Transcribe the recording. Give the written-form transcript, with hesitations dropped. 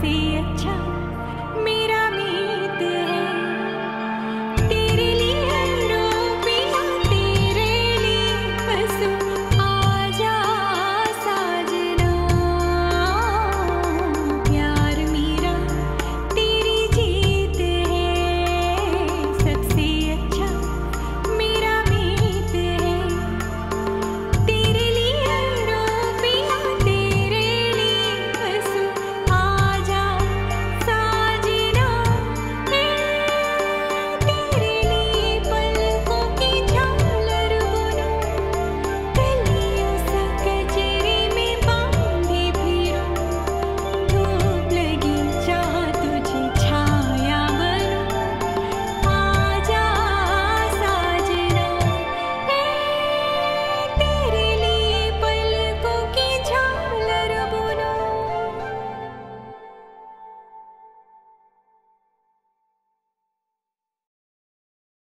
see a child.